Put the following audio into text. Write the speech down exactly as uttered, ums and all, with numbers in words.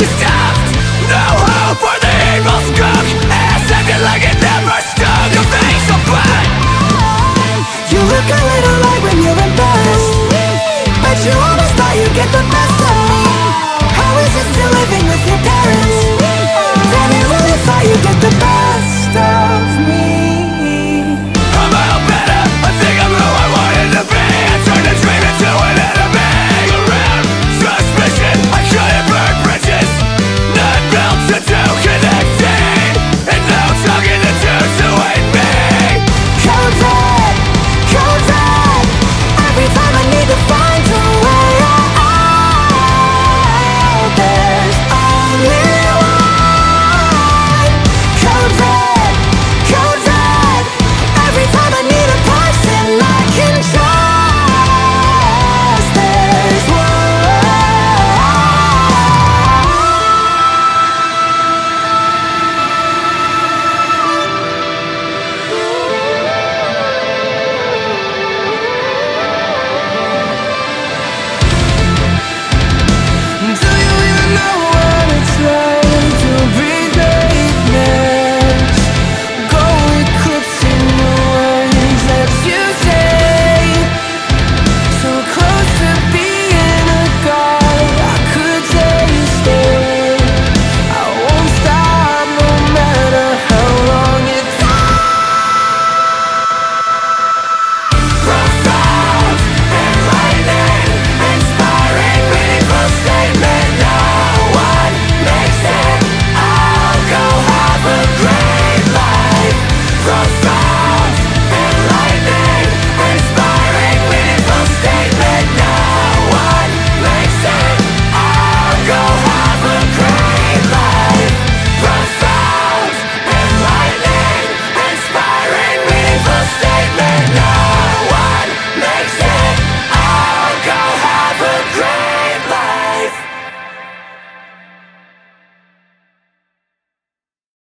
It's time.